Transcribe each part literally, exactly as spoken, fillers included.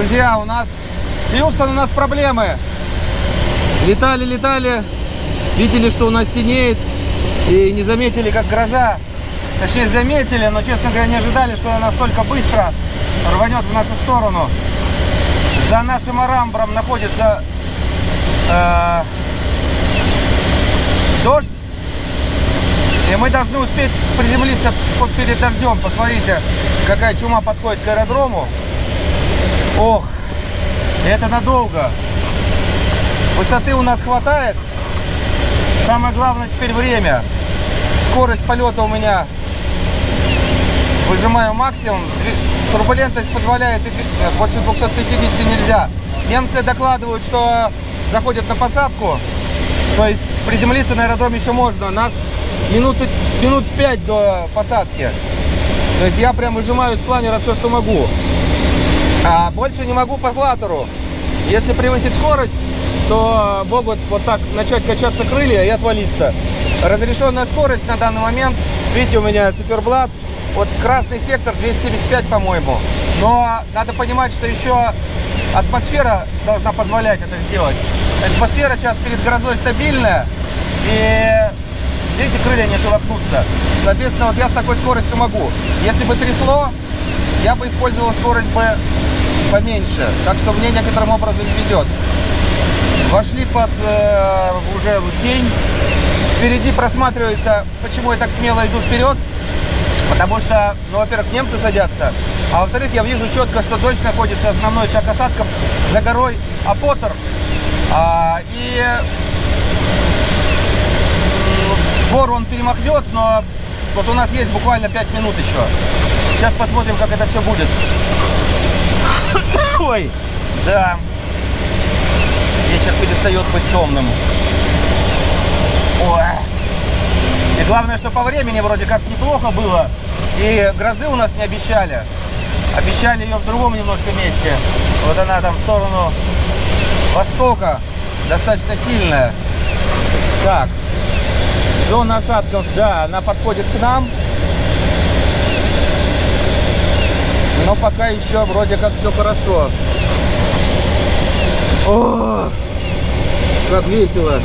Друзья, у нас Хьюстон, у нас проблемы. Летали, летали, видели, что у нас синеет, и не заметили, как гроза. Точнее, заметили, но, честно говоря, не ожидали, что она настолько быстро рванет в нашу сторону. За нашим Арамбром находится э, дождь, и мы должны успеть приземлиться под перед дождем. Посмотрите, какая чума подходит к аэродрому. Ох, это надолго. Высоты у нас хватает. Самое главное теперь время. Скорость полета у меня выжимаю максимум. Турбулентность позволяет, больше двухсот пятидесяти нельзя. Немцы докладывают, что заходят на посадку. То есть приземлиться на аэродроме еще можно. У нас минуты, минут пять до посадки. То есть я прям выжимаю из планера все, что могу. А больше не могу по флаттеру. Если превысить скорость, то могут вот так начать качаться крылья и отвалиться. Разрешенная скорость на данный момент, видите, у меня циферблат, вот красный сектор двести семьдесят пять, по-моему. Но надо понимать, что еще атмосфера должна позволять это сделать. Атмосфера сейчас перед грозой стабильная, и видите, крылья не шелохнутся. Соответственно, вот я с такой скоростью могу. Если бы трясло, я бы использовал скорость бы поменьше. Так что мне некоторым образом не везет. Вошли под э, уже в тень. Впереди просматривается, почему я так смело иду вперед. Потому что, ну, во-первых, немцы садятся. А во-вторых, я вижу четко, что дождь находится, основной очаг осадков, за горой Апоттер. А, и двор он перемахнет, но вот у нас есть буквально пять минут еще. Сейчас посмотрим, как это все будет. Ой, да. Вечер перестает быть темным. Ой. И главное, что по времени вроде как неплохо было. И грозы у нас не обещали. Обещали ее в другом немножко месте. Вот она там в сторону востока. Достаточно сильная. Так. Зона осадков, да, она подходит к нам. Но пока еще вроде как все хорошо. О, как весело.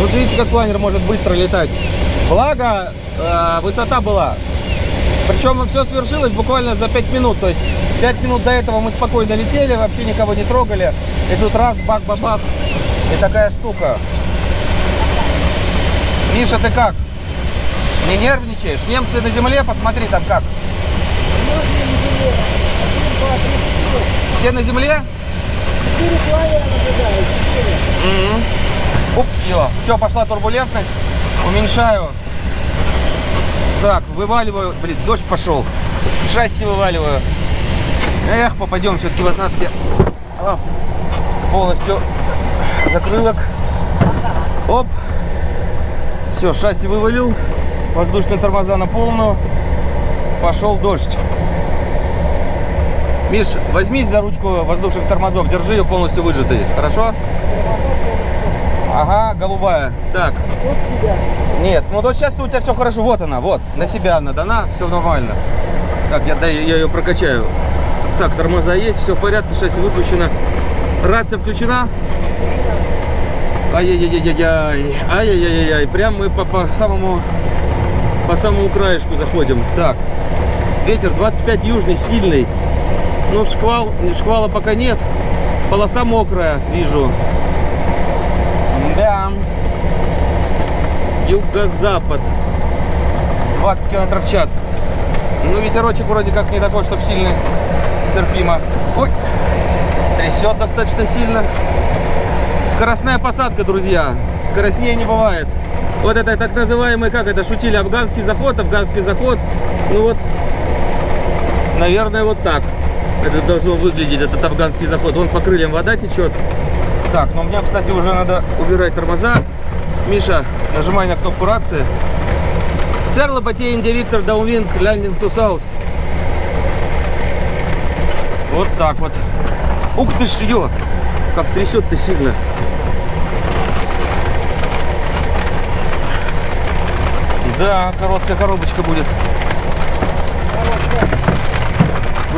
Вот видите, как планер может быстро летать. Благо, э, высота была. Причем все свершилось буквально за пять минут. То есть пять минут до этого мы спокойно летели, вообще никого не трогали. И тут раз, бак-бабах, и такая штука. Миша, ты как? Не нервничаешь? Немцы на земле, посмотри там как. Все на земле? Четыре планера наблюдают. Угу. Оп, ё. Все, пошла турбулентность. Уменьшаю. Так, вываливаю. Блин, дождь пошел. Шасси вываливаю. Эх, попадем все-таки в осадке. Полностью закрылок. Оп. Все, шасси вывалил. Воздушные тормоза на полную. Пошел дождь. Миш, возьмись за ручку воздушных тормозов, держи ее полностью выжатой, хорошо? Ага, голубая. Так. Вот себя. Нет, ну вот сейчас у тебя все хорошо, вот она, вот, на себя она дана, все нормально. Так, я, да, я ее прокачаю. Так, тормоза есть, все в порядке, шасси выпущено. Рация включена? Ай-яй-яй-яй-яй, ай-яй-яй-яй, прям мы по, по самому, по самому краешку заходим. Так, ветер двадцать пять южный, сильный. Ну, шквал, шквала пока нет. Полоса мокрая, вижу. Да. Юго-запад. двадцать километров в час. Ну, ветерочек вроде как не такой, чтобы сильный. Терпимо. Ой. Трясет достаточно сильно. Скоростная посадка, друзья. Скоростнее не бывает. Вот это так называемый, как это, шутили, афганский заход, афганский заход. Ну вот, наверное, вот так это должно выглядеть, этот афганский заход. Вон по крыльям вода течет. Так, но ну мне, кстати, уже надо убирать тормоза. Миша, нажимай на кнопку рации. Серла Батей Инди Виктор Даунвинг Ляндинг Ту Саус. Вот так вот. Ух ты ж ее! Как трясет-то сильно. Да, короткая коробочка будет.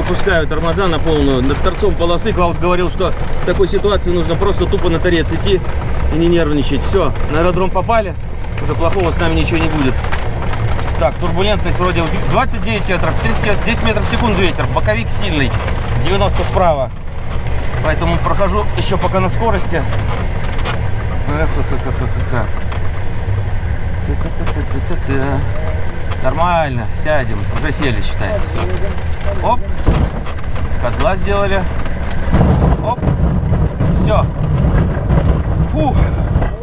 опускаю тормоза на полную. Над торцом полосы Клаус говорил, что в такой ситуации нужно просто тупо на торец идти и не нервничать. Все, на аэродром попали, уже плохого с нами ничего не будет. Так, турбулентность вроде двадцать девять метров, тридцать, десять метров в секунду ветер, боковик сильный, девяносто справа. Поэтому прохожу еще пока на скорости. Нормально, сядем, уже сели, считай. Оп, козла сделали. Оп, все. Фух,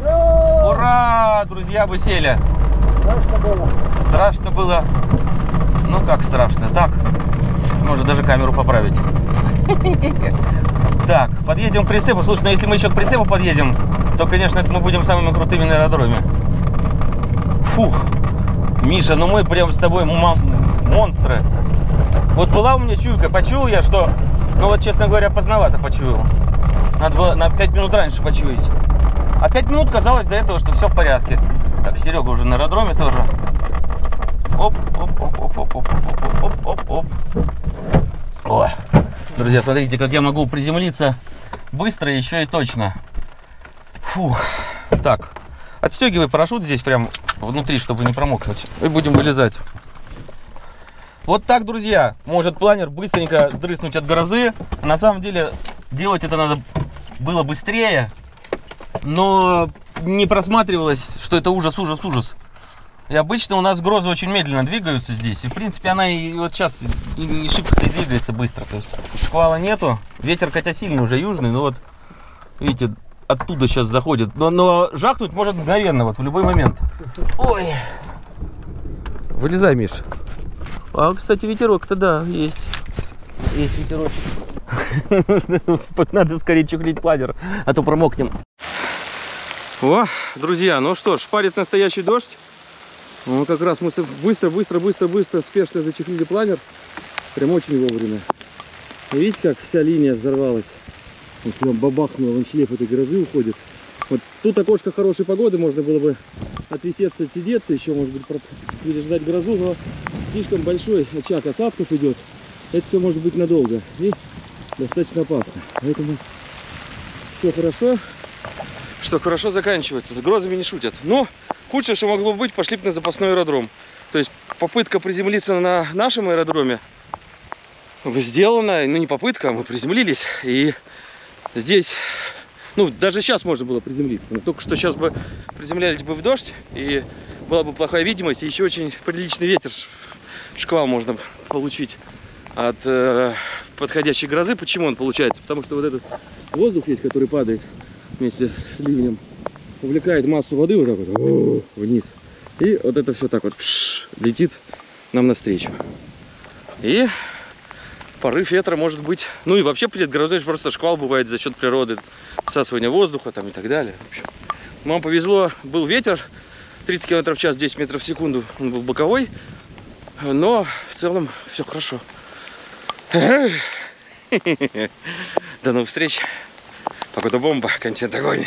ура, друзья, бы сели. Страшно было. Страшно было. Ну как страшно, так. Может даже камеру поправить. Так, подъедем к прицепу. Слушай, ну если мы еще к прицепу подъедем, то, конечно, мы будем самыми крутыми на аэродроме. Фух. Миша, ну мы прям с тобой монстры. Вот была у меня чуйка, почуял я, что... Ну вот, честно говоря, поздновато почуял. Надо было на пять минут раньше почуять. А пять минут казалось до этого, что все в порядке. Так, Серега уже на аэродроме тоже. Оп, оп, оп, оп, оп, оп, оп, оп, оп, оп. О, друзья, смотрите, как я могу приземлиться быстро еще и точно. Фух. Так, отстегивай парашют здесь прям внутри, чтобы не промокнуть. И будем вылезать. Вот так, друзья, может планер быстренько сдрыснуть от грозы. На самом деле, делать это надо было быстрее. Но не просматривалось, что это ужас, ужас, ужас. И обычно у нас грозы очень медленно двигаются здесь. И, в принципе, она и вот сейчас не шибко-то двигается быстро. То есть шквала нету. Ветер, хотя сильный уже южный, но вот, видите, оттуда сейчас заходит. Но, но жахнуть может мгновенно, вот в любой момент. Ой. Вылезай, Миш. А, кстати, ветерок-то, да, есть. Есть ветерочек. Надо скорее чухлить планер, а то промокнем. О, друзья, ну что ж, шпарит настоящий дождь. Ну, как раз мы быстро-быстро-быстро-быстро спешно зачехлили планер. Прям очень вовремя. Видите, как вся линия взорвалась? Он сюда бабахнул, он шлейф этой грозы уходит. Вот тут окошко хорошей погоды, можно было бы отвисеться, отсидеться, еще, может быть, переждать грозу, но слишком большой очаг осадков идет. Это все может быть надолго и достаточно опасно. Поэтому все хорошо. Что хорошо заканчивается, с грозами не шутят. Но худшее, что могло быть, пошли бы на запасной аэродром. То есть попытка приземлиться на нашем аэродроме сделана, ну не попытка, мы приземлились. И здесь, ну даже сейчас можно было приземлиться, но только что сейчас бы приземлялись бы в дождь, и была бы плохая видимость, и еще очень приличный ветер, шквал можно получить от э, подходящей грозы. Почему он получается? Потому что вот этот воздух есть, который падает вместе с ливнем, увлекает массу воды вот так вот вниз, и вот это все так вот летит нам навстречу, и порыв ветра может быть, ну и вообще перед грозой просто шквал бывает за счет природы, всасывания воздуха там и так далее. В общем, нам повезло, был ветер тридцать километров в час, десять метров в секунду, он был боковой, но в целом все хорошо. До новых встреч. Погода бомба, контент огонь.